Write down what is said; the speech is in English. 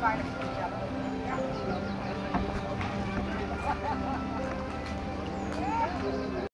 find it.